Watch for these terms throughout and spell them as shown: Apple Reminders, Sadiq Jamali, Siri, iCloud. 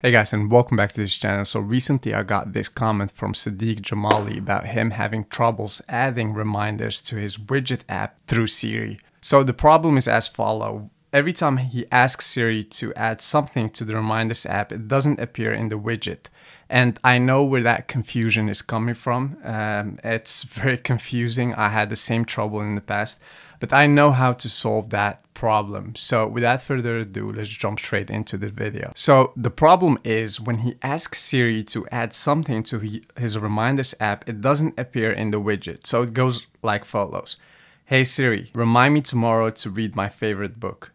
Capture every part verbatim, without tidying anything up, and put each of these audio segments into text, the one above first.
Hey guys, and welcome back to this channel. So recently I got this comment from Sadiq Jamali about him having troubles adding reminders to his widget app through Siri. So the problem is as follows. Every time he asks Siri to add something to the reminders app, it doesn't appear in the widget. And I know where that confusion is coming from. Um, it's very confusing. I had the same trouble in the past, but I know how to solve that problem. So without further ado, let's jump straight into the video. So the problem is when he asks Siri to add something to he, his reminders app, it doesn't appear in the widget. So it goes like follows. Hey Siri, remind me tomorrow to read my favorite book.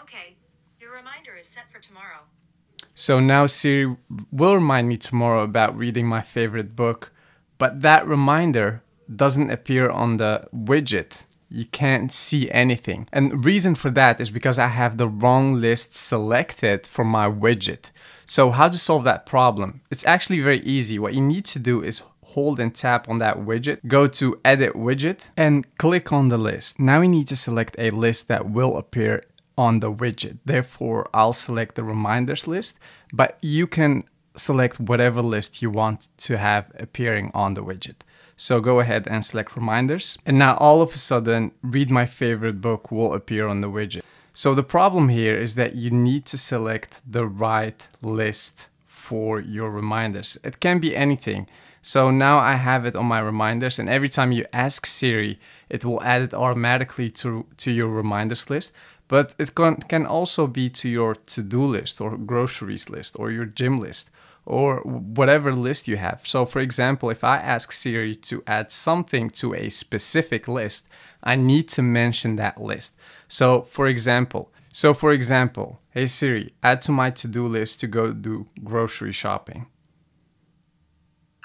Okay, your reminder is set for tomorrow. So now Siri will remind me tomorrow about reading my favorite book, but that reminder doesn't appear on the widget. You can't see anything. And reason for that is because I have the wrong list selected for my widget. So how to solve that problem? It's actually very easy. What you need to do is hold and tap on that widget, go to edit widget and click on the list. Now we need to select a list that will appear on the widget. Therefore, I'll select the reminders list, but you can select whatever list you want to have appearing on the widget. So go ahead and select reminders. And now all of a sudden, read my favorite book will appear on the widget. So the problem here is that you need to select the right list for your reminders. It can be anything. So now I have it on my reminders, and every time you ask Siri, it will add it automatically to, to your reminders list. But it can, can also be to your to-do list or groceries list or your gym list, or whatever list you have. So for example, if I ask Siri to add something to a specific list, I need to mention that list. So for example, so for example, hey Siri, add to my to-do list to go do grocery shopping.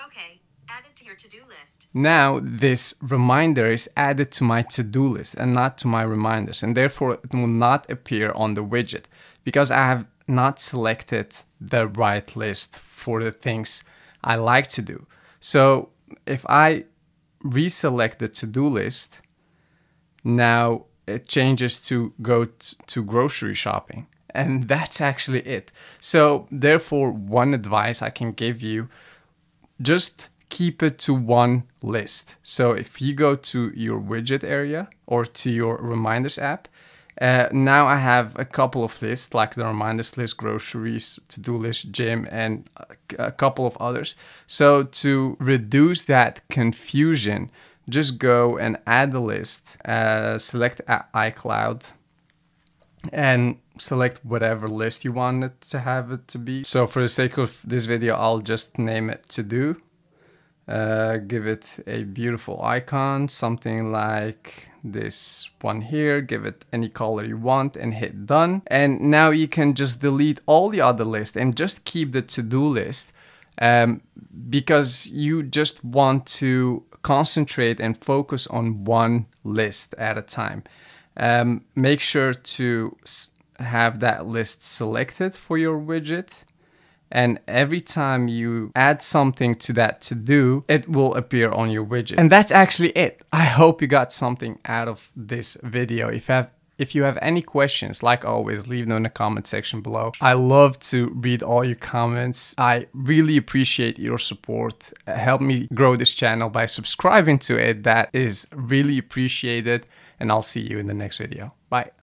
Okay, add it to your to-do list. Now this reminder is added to my to-do list and not to my reminders, and therefore it will not appear on the widget because I have not selected the right list for the things I like to do. So if I reselect the to-do list, now it changes to go to grocery shopping. And that's actually it. So therefore, one advice I can give you, just keep it to one list. So if you go to your widget area or to your reminders app, Uh, now I have a couple of lists, like the reminders list, groceries, to-do list, gym, and a couple of others. So to reduce that confusion, just go and add the list, uh, select iCloud, and select whatever list you want it to have it to be. So for the sake of this video, I'll just name it to-do. Uh, give it a beautiful icon, something like this one here, give it any color you want and hit done. And now you can just delete all the other lists and just keep the to-do list um, because you just want to concentrate and focus on one list at a time. Um, make sure to have that list selected for your widget. And every time you add something to that to-do, it will appear on your widget. And that's actually it. I hope you got something out of this video. If you have, if you have any questions, like always, leave them in the comment section below. I love to read all your comments. I really appreciate your support. Help me grow this channel by subscribing to it. That is really appreciated. And I'll see you in the next video. Bye.